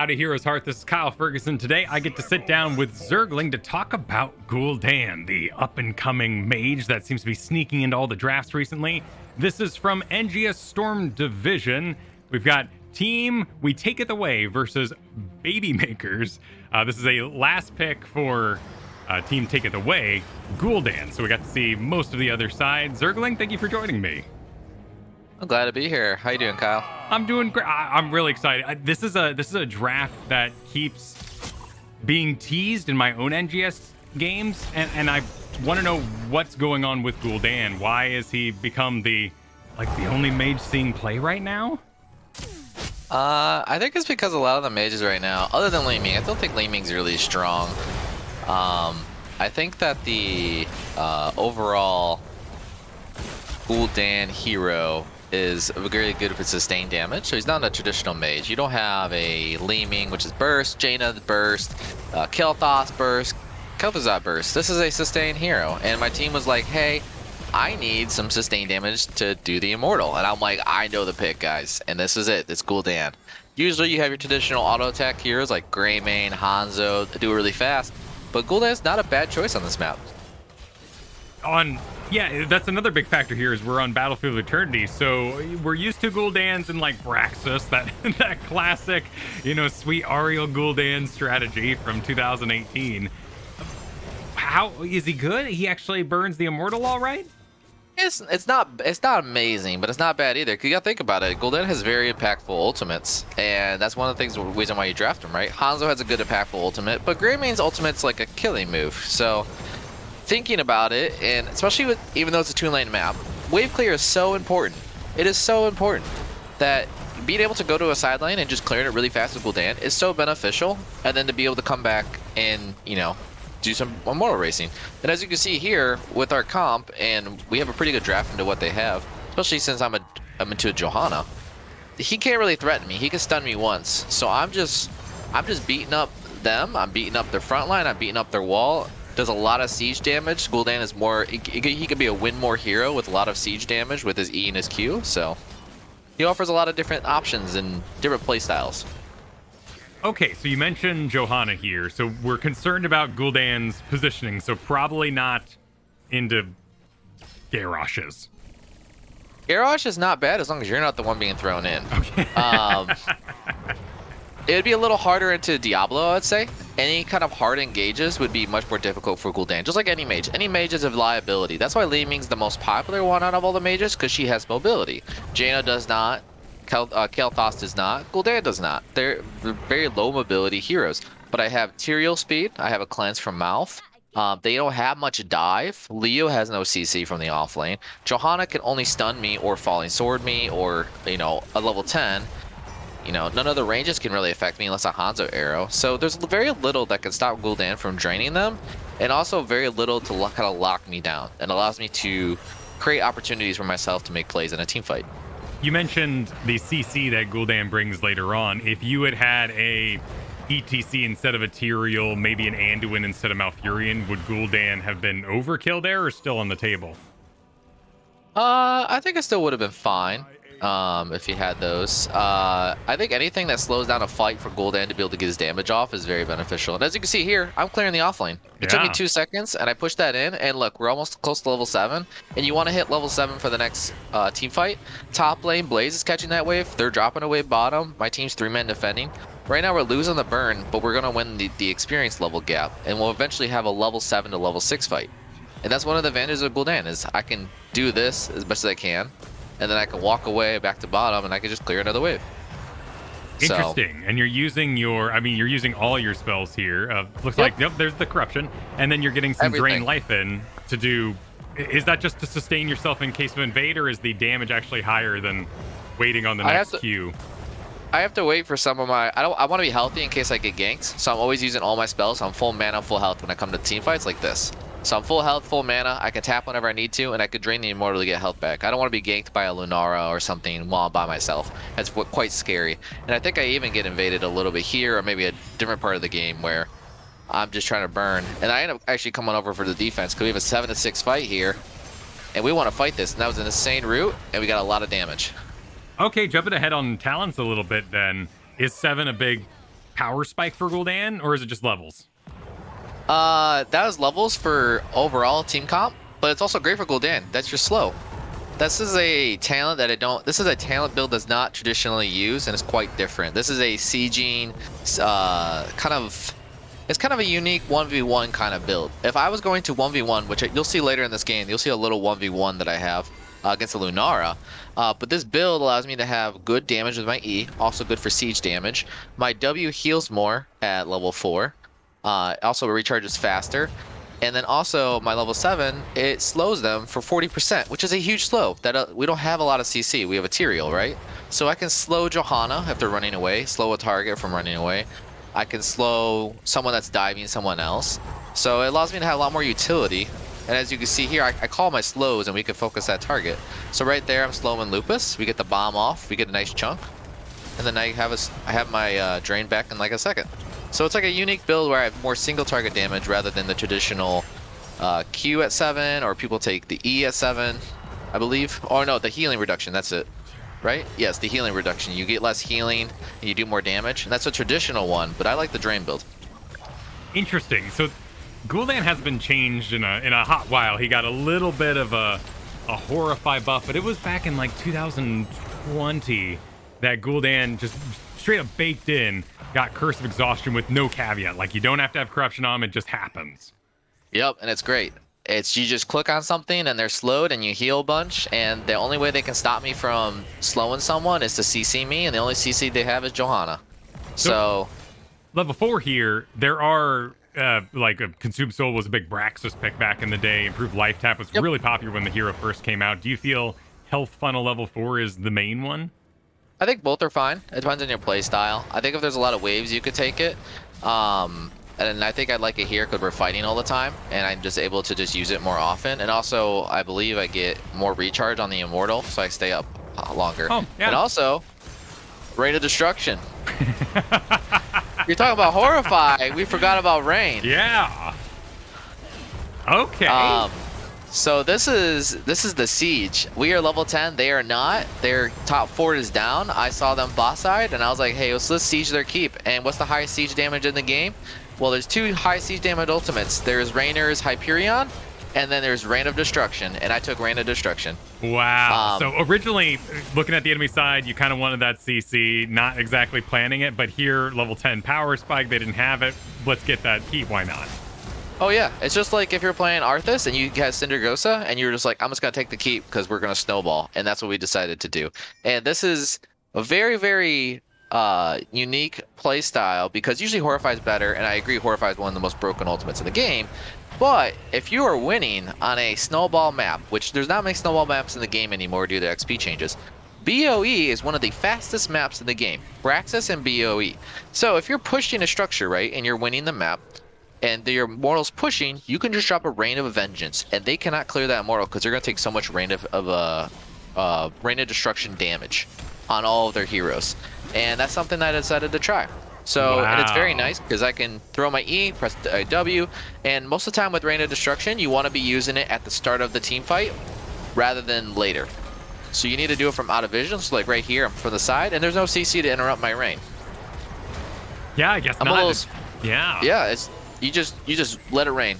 out of Heroes' Hearth. This is KyleFergusson. Today I get to sit down with Zergling to talk about Gul'dan, the up-and-coming mage that seems to be sneaking into all the drafts recently. This is from NGS Storm Division. We've got Team We Take It Away versus Baby Makers. This is a last pick for Team Take It Away, Gul'dan. So we got to see most of the other side. Zergling, thank you for joining me. I'm glad to be here. How you doing, Kyle? I'm doing great. I'm really excited. This is a draft that keeps being teased in my own NGS games, and I want to know what's going on with Gul'dan. Why has he become the only mage seeing play right now? I think it's because a lot of the mages right now, other than Li Ming, I don't think Li Ming's really strong. I think that the overall Gul'dan hero is very good for sustained damage, so he's not a traditional mage. You don't have a Li Ming, which is burst, Jaina burst, Kael'thas burst, Kel'Thuzad burst. This is a sustained hero, and my team was like, hey, I need some sustained damage to do the immortal, and I'm like, I know the pick, guys, and this is it. It's Gul'dan. Usually you have your traditional auto attack heroes like Greymane, Hanzo, do it really fast, but Gul'dan's not a bad choice on this map. Yeah, that's another big factor here is we're on Battlefield Eternity, so we're used to Gul'dan's and like Braxis, that classic, you know, sweet Ariel Gul'dan strategy from 2018. How is he good? He actually burns the immortal, all right. It's not amazing, but it's not bad either. You gotta think about it. Gul'dan has very impactful ultimates, and that's one of the things reason why you draft him, right? Hanzo has a good impactful ultimate, but Greymane's ultimate's like a killing move, so. Thinking about it, and especially with, even though it's a 2-lane map, wave clear is so important. It is so important that being able to go to a side lane and just clearing it really fast with Gul'dan is so beneficial, and then to be able to come back and, you know, do some immortal racing. And as you can see here with our comp, and we have a pretty good draft into what they have, especially since I'm into a Johanna. He can't really threaten me. He can stun me once, so I'm just beating up them. I'm beating up their front line. I'm beating up their wall. Does a lot of siege damage. Gul'dan is more, he could be a win more hero with a lot of siege damage with his E and his Q, so he offers a lot of different options and different play styles. Okay, so you mentioned Johanna here, so we're concerned about Gul'dan's positioning, so probably not into Garrosh's. Garrosh is not bad as long as you're not the one being thrown in. Okay. It would be a little harder into Diablo, I would say. Any kind of hard engages would be much more difficult for Gul'dan, just like any mage. Any mage is a liability. That's why Li Ming's the most popular one out of all the mages, because she has mobility. Jaina does not. Kael'thas does not. Gul'dan does not. They're very low mobility heroes. But I have Tyrael speed. I have a cleanse from Malf. They don't have much dive. Leo has no CC from the off lane. Johanna can only stun me or falling sword me or, you know, a level 10. You know, none of the ranges can really affect me unless a Hanzo arrow. So there's very little that can stop Gul'dan from draining them, and also very little to kind of lock me down, and allows me to create opportunities for myself to make plays in a team fight. You mentioned the CC that Gul'dan brings later on. If you had had a ETC instead of a Tyrael, maybe an Anduin instead of Malfurion, would Gul'dan have been overkill there or still on the table? I think it still would have been fine. If he had those. I think anything that slows down a fight for Gul'dan to be able to get his damage off is very beneficial. And as you can see here, I'm clearing the offlane. It took me 2 seconds, and I pushed that in, and look, we're almost close to level 7, and you want to hit level 7 for the next team fight. Top lane, Blaze is catching that wave. They're dropping a wave bottom. My team's 3-man defending. Right now, we're losing the burn, but we're going to win the experience level gap, and we'll eventually have a level 7 to level 6 fight. And that's one of the advantages of Gul'dan, is I can do this as much as I can, and then I can walk away back to bottom, and I can just clear another wave. Interesting. So. And you're using you're using all your spells here. Looks like, yep, there's the corruption. And then you're getting some drain life in to do. Is that just to sustain yourself in case of invade, or is the damage actually higher than waiting on the next queue? I have to wait for some of my, I want to be healthy in case I get ganked. So I'm always using all my spells. So I'm full mana, full health when I come to team fights like this. So I'm full health, full mana, I can tap whenever I need to, and I could drain the immortal to get health back. I don't want to be ganked by a Lunara or something while I'm by myself. That's quite scary. And I think I even get invaded a little bit here, or maybe a different part of the game where I'm just trying to burn. And I end up actually coming over for the defense, because we have a 7-6 fight here, and we want to fight this. And that was an insane route, and we got a lot of damage. Okay, jumping ahead on talents a little bit then. Is 7 a big power spike for Gul'dan, or is it just levels? That was levels for overall team comp, but it's also great for Gul'dan. That's your slow. This is a talent that I don't. This is a talent build that's not traditionally used, and it's quite different. This is a sieging, kind of. It's kind of a unique 1v1 kind of build. If I was going to 1v1, which you'll see later in this game, you'll see a little 1v1 that I have against the Lunara. But this build allows me to have good damage with my E, also good for siege damage. My W heals more at level 4. Also recharges faster. And then also my level 7, it slows them for 40%, which is a huge slow. That we don't have a lot of CC. We have a Tyrael, right? So I can slow Johanna if they're running away, slow a target from running away. I can slow someone that's diving someone else. So it allows me to have a lot more utility. And as you can see here, I call my slows and we can focus that target. So right there, I'm slowing Lupus. We get the bomb off. We get a nice chunk. And then I have my drain back in like a second. So it's like a unique build where I have more single target damage rather than the traditional Q at 7, or people take the E at 7, I believe. Oh no, the healing reduction, that's it. Right? Yes, the healing reduction. You get less healing, and you do more damage. And that's a traditional one, but I like the drain build. Interesting. So Gul'dan has been changed in a hot while. He got a little bit of a horrify buff, but it was back in like 2020 that Gul'dan just straight up baked in, got Curse of Exhaustion with no caveat. Like, you don't have to have corruption on, it just happens. Yep, and it's great. It's you just click on something and they're slowed and you heal a bunch, and the only way they can stop me from slowing someone is to CC me, and the only CC they have is Johanna. So level 4 here, there are like a Consumed Soul was a big Braxis pick back in the day. Improved life tap was really popular when the hero first came out. Do you feel health funnel level 4 is the main one? I think both are fine. It depends on your play style. I think if there's a lot of waves, you could take it. And I think I like it here because we're fighting all the time, and I'm just able to just use it more often. And also, I believe I get more recharge on the Immortal, so I stay up longer. Oh, yeah. And also, Rain of Destruction. You're talking about Horrify. We forgot about Rain. Yeah. Okay. So this is the siege. We are level 10. They are not. Their top fort is down. I saw them boss side, and I was like, hey, let's siege their keep. And what's the highest siege damage in the game? Well, there's two high siege damage ultimates. There's Rainer's Hyperion, and then there's Rain of Destruction, and I took Rain of Destruction. Wow. So originally, looking at the enemy side, you kind of wanted that CC, not exactly planning it, but here, level 10 power spike, they didn't have it. Let's get that heat, why not? Oh yeah, it's just like if you're playing Arthas and you have Cindergosa, and you're just like, I'm just gonna take the keep because we're gonna snowball, and that's what we decided to do. And this is a very, very unique play style, because usually Horrify is better, and I agree Horrify is one of the most broken ultimates in the game. But if you are winning on a snowball map, which there's not many snowball maps in the game anymore due to XP changes, BOE is one of the fastest maps in the game, Braxis and BOE. So if you're pushing a structure, right, and you're winning the map, and your mortal's pushing, you can just drop a Rain of Vengeance, and they cannot clear that mortal because they're going to take so much Rain of Destruction damage on all of their heroes. And that's something that I decided to try. So, wow. And it's very nice because I can throw my E, press W, and most of the time with Rain of Destruction, you want to be using it at the start of the team fight rather than later. So you need to do it from out of vision. So like right here, I'm from the side, and there's no CC to interrupt my Rain. Yeah, I guess I'm not. Yeah, it's you just let it rain,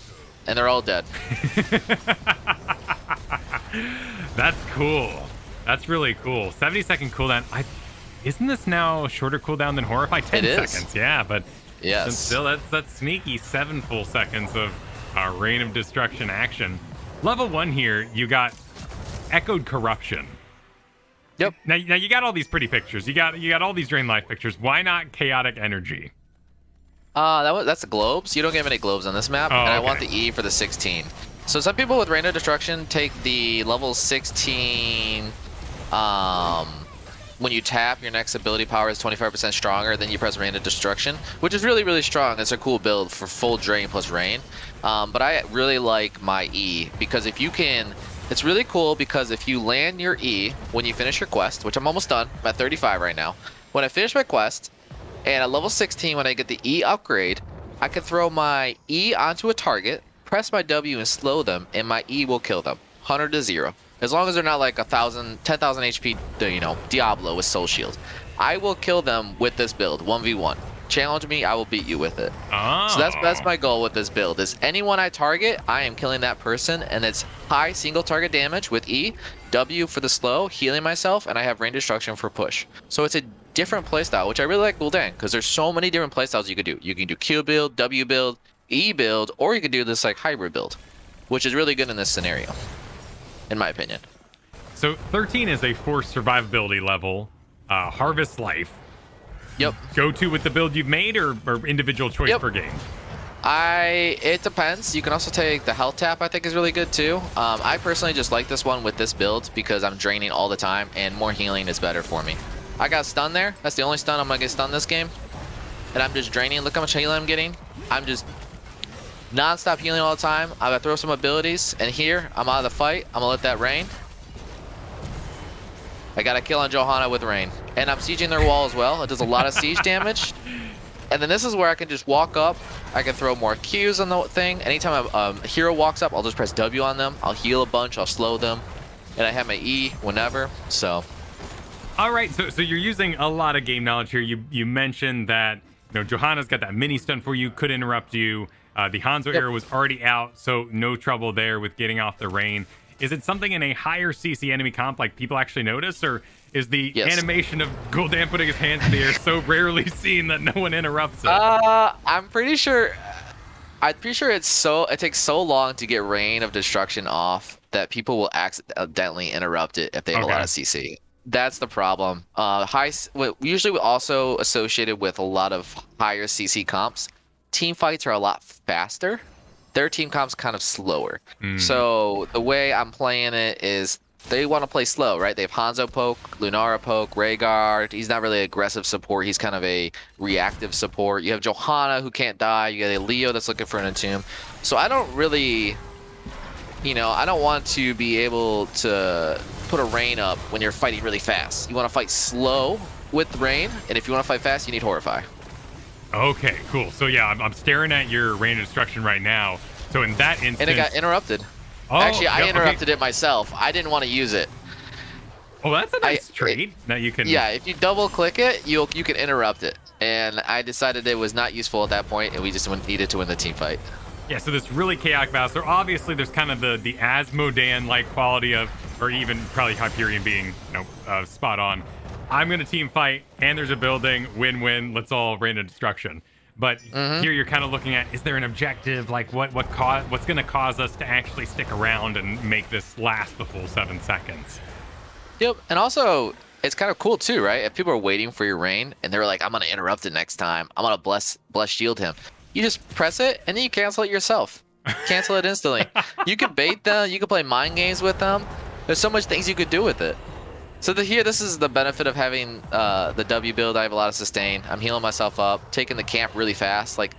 and they're all dead. That's cool. That's really cool. 70-second cooldown. Isn't this now a shorter cooldown than Horrify? 10 seconds, yeah, but yes. Still, that's sneaky 7 full seconds of Rain of Destruction action. Level 1 here, you got Echoed Corruption. Yep. Now you got all these pretty pictures. You got all these Drain Life pictures. Why not Chaotic Energy? That's the globes. You don't get many globes on this map, and I want the E for the 16. So some people with Rain of Destruction take the level 16... When you tap, your next ability power is 25% stronger, then you press Rain of Destruction, which is really, really strong. It's a cool build for full drain plus rain. But I really like my E, because if you can, it's really cool because if you land your E when you finish your quest, which I'm almost done, I'm at 35 right now. When I finish my quest, and at level 16, when I get the E upgrade, I can throw my E onto a target, press my W and slow them, and my E will kill them, 100 to 0. As long as they're not like 1,000, 10,000 HP, you know, Diablo with Soul Shield. I will kill them with this build, 1v1. Challenge me, I will beat you with it. Oh. So that's my goal with this build, is anyone I target, I am killing that person, and it's high single target damage with E, W for the slow, healing myself, and I have Rain Destruction for push. So it's a different playstyle, which I really like Gul'dan, because there's so many different playstyles you could do. You can do Q build, W build, E build, or you could do this like hybrid build, which is really good in this scenario, in my opinion. So 13 is a forced survivability level, harvest life. Yep. Go to with the build you've made, or individual choice per game? It depends. You can also take the health tap, I think, is really good too. I personally just like this one with this build because I'm draining all the time and more healing is better for me. I got stunned there. That's the only stun I'm going to get stunned this game. And I'm just draining. Look how much healing I'm getting. I'm just non-stop healing all the time. I'm going to throw some abilities. And here, I'm out of the fight. I'm going to let that rain. I got a kill on Johanna with rain. And I'm sieging their wall as well. It does a lot of siege damage. And then this is where I can just walk up. I can throw more Qs on the thing. Anytime a hero walks up, I'll just press W on them. I'll heal a bunch. I'll slow them. And I have my E whenever. So. All right. So you're using a lot of game knowledge here. You mentioned that Johanna's got that mini stun for you. Could interrupt you. The Hanzo era was already out. So no trouble there with getting off the rain. Is it something in a higher CC enemy comp like people actually notice, or is the animation of Gul'dan putting his hands in the air so rarely seen that no one interrupts it? I'm pretty sure it takes so long to get Rain of Destruction off that people will accidentally interrupt it if they have a lot of CC. That's the problem. Usually also associated with a lot of higher CC comps, team fights are a lot faster. Their team comp's kind of slower. So the way I'm playing it is they want to play slow, right? They have Hanzo poke, Lunara poke, Rhaegar. He's not really aggressive support. He's kind of a reactive support. You have Johanna who can't die. You got a Leo that's looking for an entomb. So I don't really, I don't want to be able to put a rain up when you're fighting really fast. You want to fight slow with rain. And if you want to fight fast, you need Horrify. Okay, cool. So yeah, I'm staring at your Rain of Destruction right now. So in that instance, and it got interrupted. Oh, actually, I interrupted it myself. I didn't want to use it. Oh, that's a nice trade. Now you can. Yeah, if you double click it, you can interrupt it. And I decided it was not useful at that point, and we just needed to win the team fight. Yeah. So this really chaotic battle. So obviously, there's kind of the Asmodan like quality of, or even probably Hyperion being spot on. I'm going to team fight, and there's a building, win-win, let's all Rain of Destruction. But here you're kind of looking at, is there an objective? Like, what's going to cause us to actually stick around and make this last the full 7 seconds? Yep, and also, it's kind of cool too, right? If people are waiting for your rain, and they're like, I'm going to interrupt it next time, I'm going to bless shield him. You just press it, and then you cancel it yourself. Cancel it instantly. You can bait them, you can play mind games with them. There's so much things you could do with it. So here, this is the benefit of having the W build. I have a lot of sustain. I'm healing myself up, taking the camp really fast. Like,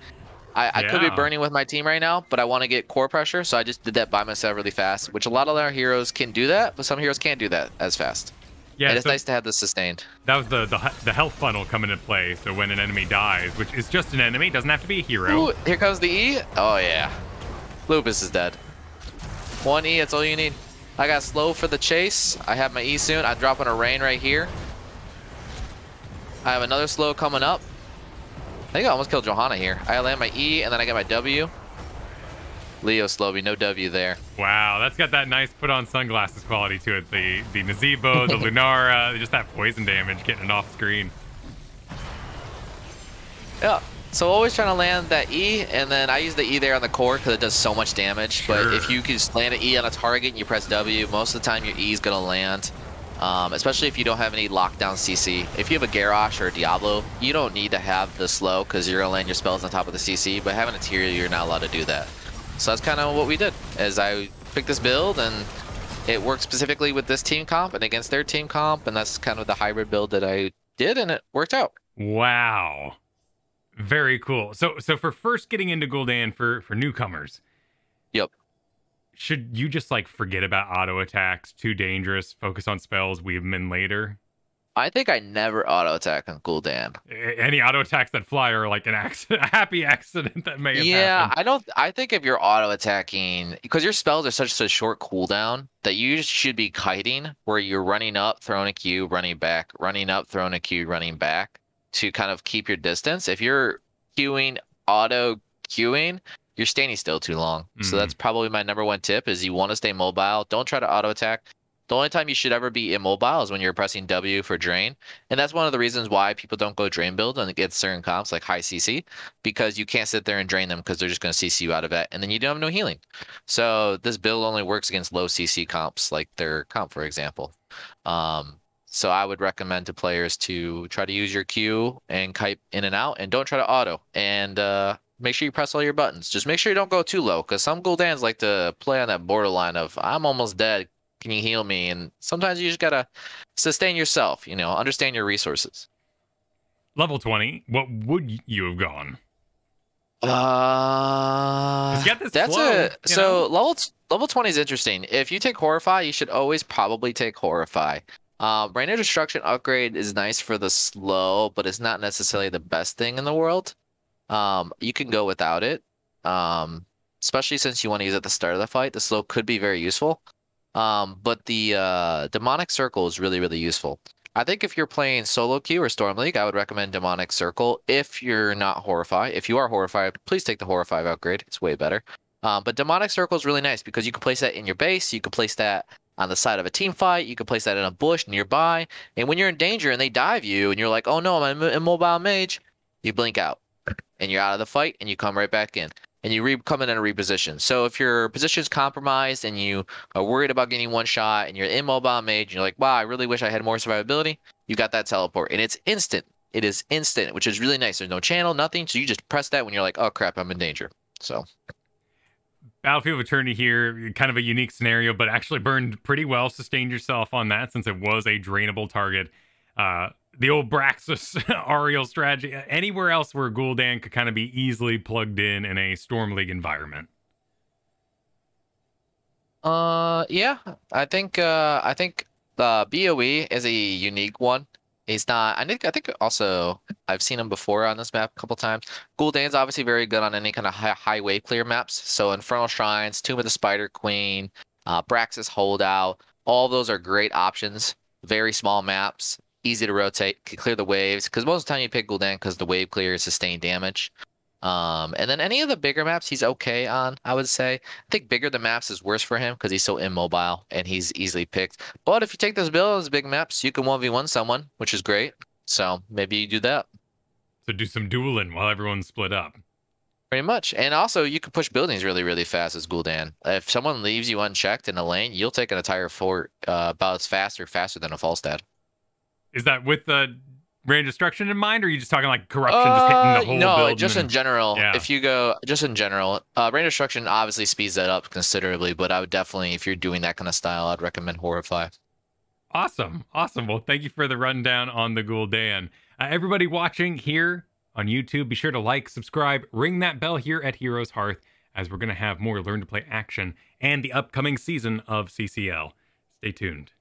I could be burning with my team right now, but I want to get core pressure, so I just did that by myself really fast, which a lot of our heroes can do that, but some heroes can't do that as fast. Yeah, and it's nice to have this sustained. That was the health funnel coming into play, so when an enemy dies, which is just an enemy, doesn't have to be a hero. Ooh, here comes the E. Oh, yeah. Lupus is dead. One E, that's all you need. I got slow for the chase. I have my E soon. I'm dropping a rain right here. I have another slow coming up. I think I almost killed Johanna here. I land my E and then I get my W. Leo Slowby, no W there. Wow, that's got that nice put on sunglasses quality to it. The Nazebo, the Lunara, just that poison damage getting it off screen. Yeah. So always trying to land that E, and then I use the E there on the core because it does so much damage. Sure. But if you can just land an E on a target and you press W, most of the time your E is going to land, especially if you don't have any lockdown CC. If you have a Garrosh or a Diablo, you don't need to have the slow because you're going to land your spells on top of the CC, but having a tier, you're not allowed to do that. So that's kind of what we did, as I picked this build, and it worked specifically with this team comp and against their team comp, and that's kind of the hybrid build that I did, and it worked out. Wow. Very cool. So for first getting into Gul'dan for newcomers, should you just like forget about auto attacks? Too dangerous. Focus on spells. Weave them in later. I think I never auto attack on Gul'dan. Any auto attacks that fly are like an accident, a happy accident that may have happened. I think if you're auto attacking, because your spells are such a short cooldown that you just should be kiting, where you're running up, throwing a Q, running back, running up, throwing a Q, running back. to kind of keep your distance. If you're queuing, auto-queuing, you're standing still too long. Mm-hmm. So that's probably my number one tip is you want to stay mobile. Don't try to auto-attack. The only time you should ever be immobile is when you're pressing W for drain. And that's one of the reasons why people don't go drain build and get certain comps like high CC, because you can't sit there and drain them because they're just going to CC you out of it. And then you don't have no healing. So this build only works against low CC comps, like their comp, for example. So I would recommend to players to try to use your Q and kite in and out, and don't try to auto. And make sure you press all your buttons. Just make sure you don't go too low, because some Guldans like to play on that borderline of I'm almost dead. Can you heal me? And sometimes you just gotta sustain yourself, you know, understand your resources. Level 20, what would you have gone? Level 20 is interesting. If you take Horrify, you should always probably take Horrify. Rain of Destruction upgrade is nice for the slow, but it's not necessarily the best thing in the world. You can go without it, especially since you want to use it at the start of the fight. The slow could be very useful. But the Demonic Circle is really, really useful. I think if you're playing solo queue or Storm League, I would recommend Demonic Circle if you're not Horrify. If you are Horrify, please take the Horrify upgrade. It's way better. But Demonic Circle is really nice because you can place that in your base. You can place that on the side of a team fight. You can place that in a bush nearby. And when you're in danger and they dive you and you're like, oh no, I'm an immobile mage, you blink out and you're out of the fight and you come right back in. And you come in and reposition. So if your position is compromised and you are worried about getting one shot and you're immobile mage and you're like, wow, I really wish I had more survivability, you got that teleport. And it's instant. It is instant, which is really nice. There's no channel, nothing. So you just press that when you're like, oh, crap, I'm in danger. So Battlefield Eternity here, kind of a unique scenario, but actually burned pretty well. Sustained yourself on that since it was a drainable target. The old Braxis Ariel strategy, anywhere else where Gul'dan could kind of be easily plugged in a Storm League environment. Yeah, I think BOE is a unique one. He's not, I think also I've seen him before on this map a couple times. Gul'dan's obviously very good on any kind of high wave clear maps. So Infernal Shrines, Tomb of the Spider Queen, Braxis Holdout, all those are great options. Very small maps. Easy to rotate, clear the waves, because most of the time you pick Gul'dan because the wave clear is sustained damage. And then any of the bigger maps he's okay on, I would say. I think bigger the maps is worse for him because he's so immobile and he's easily picked. But if you take this build on those big maps, you can 1v1 someone, which is great. So maybe you do that. So do some dueling while everyone's split up. Pretty much. And also, you can push buildings really, really fast as Gul'dan. If someone leaves you unchecked in a lane, you'll take an entire fort about as fast or faster than a Falstad. Is that with the Rain of Destruction in mind, or are you just talking like corruption, just hitting the whole build? No, just in general. Yeah. If you go, just in general, Rain of Destruction obviously speeds that up considerably, but I would definitely, if you're doing that kind of style, I'd recommend Horrify. Awesome. Awesome. Well, thank you for the rundown on the Gul'dan. Everybody watching here on YouTube, be sure to like, subscribe, ring that bell here at Heroes Hearth, as we're going to have more Learn to Play action and the upcoming season of CCL. Stay tuned.